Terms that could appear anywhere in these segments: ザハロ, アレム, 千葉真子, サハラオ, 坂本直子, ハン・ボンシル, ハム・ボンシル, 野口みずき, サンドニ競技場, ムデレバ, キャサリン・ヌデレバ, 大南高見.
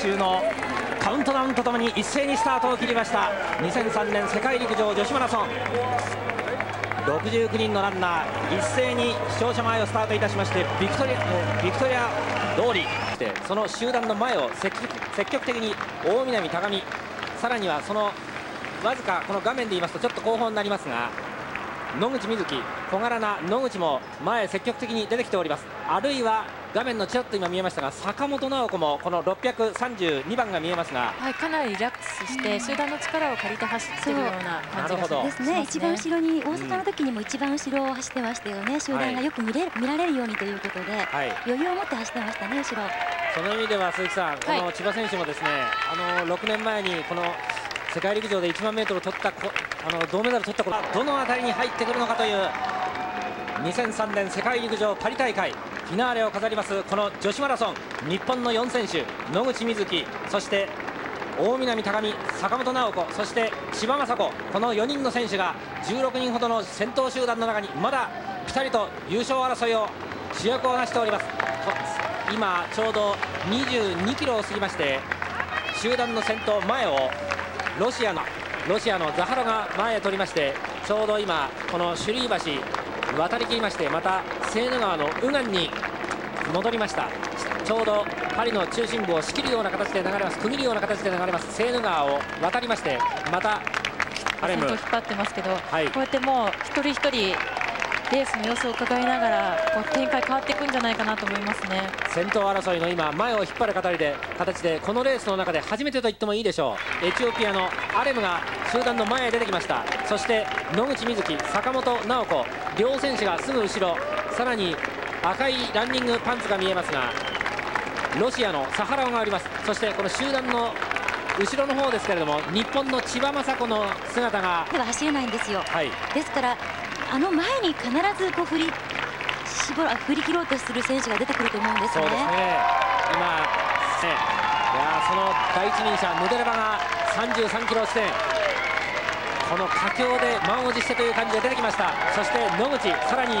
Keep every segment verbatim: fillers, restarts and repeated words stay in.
週のカウントダウンとともに一斉にスタートを切りました。にせんさんねん世界陸上女子マラソン、ろくじゅうきゅうにんのランナー一斉に視聴者前をスタートいたしまして、ビクトリア、ビクトリア通り、その集団の前を積極的に大南、高見、さらにはそのわずか、この画面で言いますとちょっと後方になりますが、野口みずき、小柄な野口も前、積極的に出てきております。あるいは画面のちらっと今見えましたが、坂本直子もこのろっぴゃくさんじゅうにばんが見えますが、はい、かなりリラックスして集団の力を借りて走っているような感じがしますね。一番後ろに、大阪の時にも一番後ろを走ってましたよね。集団がよく見れ、見られるようにということで、はい、余裕を持って走ってましたね、後ろ。その意味では鈴木さん、この千葉選手もですね、はい、あのろくねんまえにこの世界陸上でいちまんメートルを取ったこ、あの銅メダルを取ったことがどの辺りに入ってくるのかというにせんさんねん世界陸上パリ大会フィナーレを飾りますこの女子マラソン、日本のよんせん手、野口みずき、そして大南高見、坂本直子、そして千葉真子、このよにんの選手がじゅうろくにんほどの先頭集団の中にまだぴたりと優勝争いを、主役を成しております。今ちょうどにじゅうにキロを過ぎまして、集団の先頭前をロシアのロシアのザハロが前へ取りまして、ちょうど今この首里橋渡り切りまして、またセーヌ川の右岸に戻りました。ちょうどパリの中心部を仕切るような形で流れます、区切るような形で流れますセーヌ川を渡りまして、またアレム引っ張ってますけど、はい、こうやってもう一人一人レースの様子を伺いながら、こう展開変わっていくんじゃないかなと思いますね。先頭争いの今前を引っ張る形で形でこのレースの中で初めてと言ってもいいでしょう。エチオピアのアレムが集団の前へ出てきました。そして野口みずき、坂本直子、両選手がすぐ後ろ、さらに赤いランニングパンツが見えますが、ロシアのサハラオがあります。そしてこの集団の後ろの方ですけれども、日本の千葉真子の姿がでは走れないんですよ、はい、ですからあの前に必ずこう振り絞ら振り切ろうとする選手が出てくると思うんですよね。そうですね。今、ね、いやその第一人者ムデレバがさんじゅうさんキロ地点、この佳境で満を持してという感じで出てきました。そして野口、さらに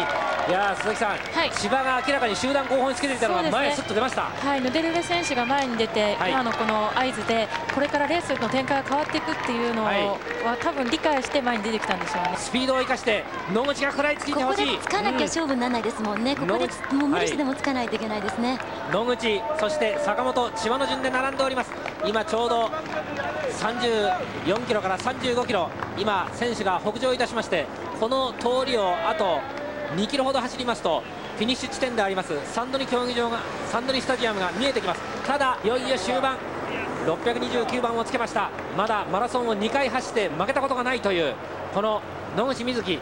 いや鈴木さん、はい、千葉が明らかに集団後方につけていたのが前すっと出ました、ね、はい、ヌデレベ選手が前に出て、はい、今のこの合図でこれからレースの展開が変わっていくっていうのを、はい、多分理解して前に出てきたんでしょうね。スピードを生かして野口が食らいつきてほしい。ここでつかなきゃ勝負にならないですもんね、うん、ここでもう無理してでもつかないといけないですね、はい、野口、そして坂本、千葉の順で並んでおります。今ちょうどさんじゅうよんキロからさんじゅうごキロ、今選手が北上いたしまして、この通りをあとにキロほど走りますとフィニッシュ地点でありますサンドニ競技場が、サンドニスタジアムが見えてきます。ただいよいよ終盤、ろっぴゃくにじゅうきゅうばんをつけました。まだマラソンをにかい走って負けたことがないというこの野口みずき、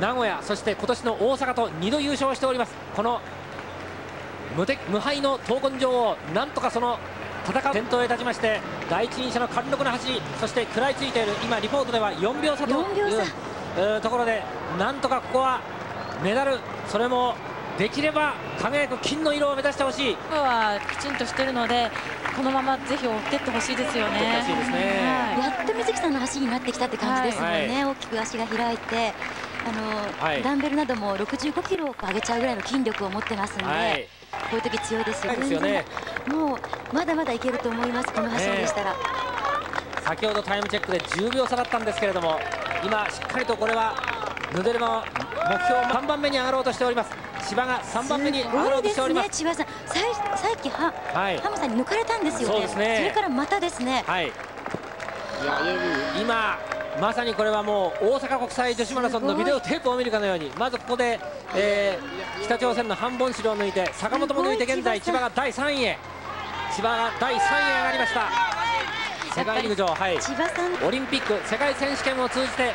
名古屋、そして今年の大阪とにど優勝しております。この 無, 無敗の闘魂女王、なんとかその戦う先頭へ立ちまして、第一人者の貫禄の走り、そして食らいついている、今リポートではよんびょうさというところで、なんとかここはメダル、それもできれば輝く金の色を目指してほしい。今はきちんとしているので、このままぜひ追っていってほしいですよね。やっと水木さんの走りになってきたって感じですもんね、はい、大きく足が開いて、あの、はい、ダンベルなどもろくじゅうごキロを上げちゃうぐらいの筋力を持ってますので、はい、こういう時強いですよね。もうまだまだいけると思います、この走りでしたら、ね、先ほどタイムチェックでじゅうびょうさだったんですけれども、今、しっかりとこれはヌデルマは目標さんばんめに上がろうとしております。千葉がさんばんめに上がろうとしております。すごいですね、千葉さん、さっきは、はい、ハムさんに抜かれたんですよね、それからまたですね、はい、今、まさにこれはもう大阪国際女子マラソンのビデオテープを見るかのように、まずここで、えー、北朝鮮のハン・ボンシルを抜いて、坂本も抜いて、現在千葉がだいさんいへ。千葉がだいさんいへ上がりました。世界陸上、はい、千葉さん、オリンピック、世界選手権を通じて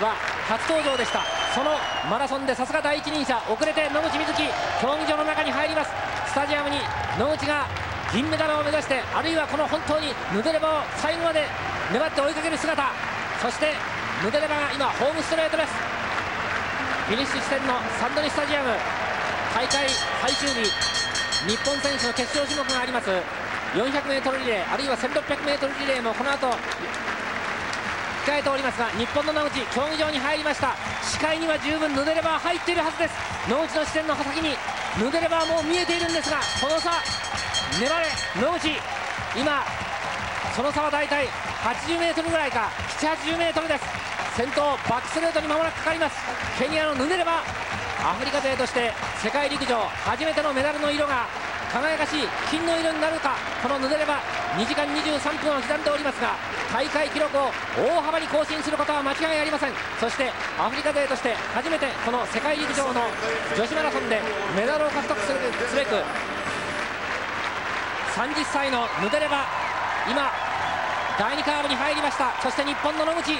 は初登場でした。そのマラソンでさすが第一人者、遅れて野口みずき、競技場の中に入ります。スタジアムに野口が銀メダルを目指して、あるいはこの本当にヌデレバを最後まで粘って追いかける姿、そしてヌデレバが今ホームストレートです。フィニッシュ地点のサンドニスタジアム、大会最終日、日本選手の決勝種目があります。 よんひゃくメートル リレー、あるいは せんろっぴゃくメートル リレーもこの後控えておりますが、日本の野口、競技場に入りました。視界には十分ヌデレバー入っているはずです。野口の視線の先にヌデレバーも見えているんですが、この差、粘れ野口、今その差は大体はちじゅうメートルぐらいか、ななじゅうはちじゅうメートルです。先頭バックストレートに間もなくかかります。ケニアのヌネレバ、アフリカ勢として世界陸上初めてのメダルの色が輝かしい金の色になるか。このヌネレバにじかんにじゅうさんぷんを刻んでおりますが、大会記録を大幅に更新することは間違いありません。そしてアフリカ勢として初めてこの世界陸上の女子マラソンでメダルを獲得するべく、さんじゅっさいのヌネレバ、今だいにカーブに入りました。そして日本の野口、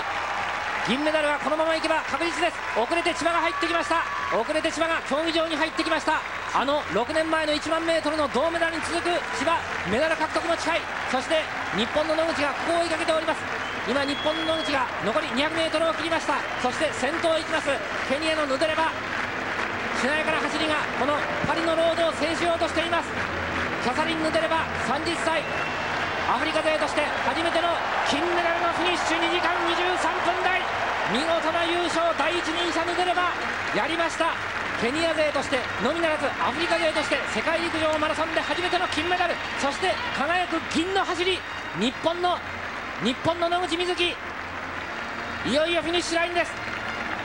銀メダルはこのままいけば確実です。遅れて千葉が入ってきました。遅れて千葉が競技場に入ってきました。あのろくねんまえの いちまんメートル の銅メダルに続く千葉、メダル獲得も近い。そして日本の野口がここを追いかけております。今日本の野口が残り にひゃくメートル を切りました。そして先頭を行きますケニアのヌデレバ、しなやかな走りがこのパリのロードを制しようとしています。キャサリン・ヌデレバさんじゅっさい、アフリカ勢として初めての金メダルのフィニッシュ、にじかんにじゅうさんぷんだい、見事な優勝。第一人者ヌデレバやりました。ケニア勢としてのみならずアフリカ勢として世界陸上マラソンで初めての金メダル、そして輝く銀の走り、日本の日本の野口みずき、いよいよフィニッシュラインです。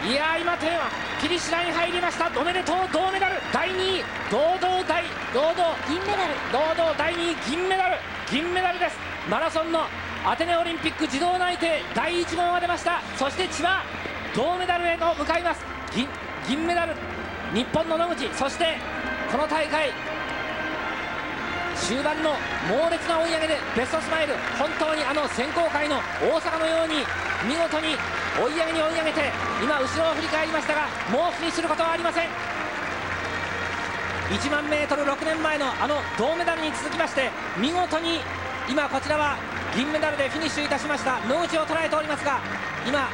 いやー、今手はフィニッシュライン入りました。おめでとう、銅メダル、だいにい、堂々第堂々銀メダル、堂々だいにい銀メダル、銀メダルです。マラソンのアテネオリンピック自動内定だいいちごうが出ました。そして千葉、銅メダルへと向かいます。 銀, 銀メダル、日本の野口。そしてこの大会終盤の猛烈な追い上げでベストスマイル、本当にあの選考会の大阪のように見事に追い上げに追い上げて、今後ろを振り返りましたが、もうフィニッシュすることはありません。いちまんメートル ろくねんまえのあの銅メダルに続きまして、見事に今こちらは銀メダルでフィニッシュいたしました野口を捉えておりますが、今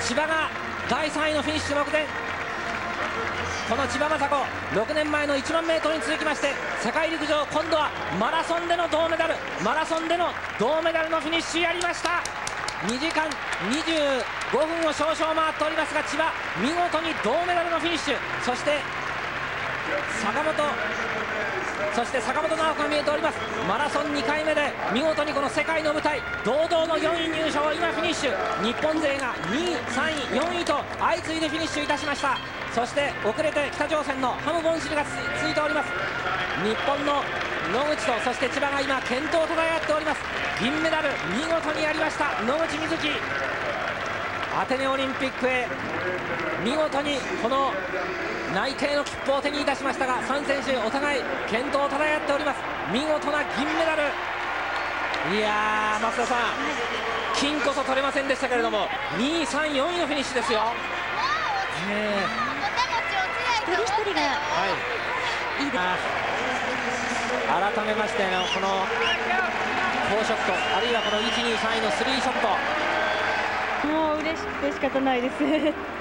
千葉がだいさんいのフィニッシュ目前。この千葉真子、ろくねんまえの いちまんメートル に続きまして世界陸上、今度はマラソンでの銅メダル、マラソンでの銅メダルのフィニッシュやりました。にじかんにじゅうごふんを少々回っておりますが、千葉見事に銅メダルのフィニッシュ。そして坂本、そして坂本直子が見えております。マラソンにかいめで見事にこの世界の舞台、堂々のよんい入賞、今フィニッシュ。日本勢がにい、さんい、よんいと相次いでフィニッシュいたしました。そして遅れて北朝鮮のハム・ボンシルが つ, ついております。日本の野口とそして千葉が今健闘をたたえ合っております。銀メダル見事にやりました野口みずき、アテネオリンピックへ見事にこの内定の切符を手にいたしましたが、さんせんしゅお互い健闘をたたえ合っております。見事な銀メダル、いやー、増田さん、金こそ取れませんでしたけれども、にい、さんい、よんいのフィニッシュですよ。ね、一人一人が、はい、いいです。改めましてのこのフォーショット、あるいはこのいち、に、さんいのスリーショット、もう嬉しかったないです。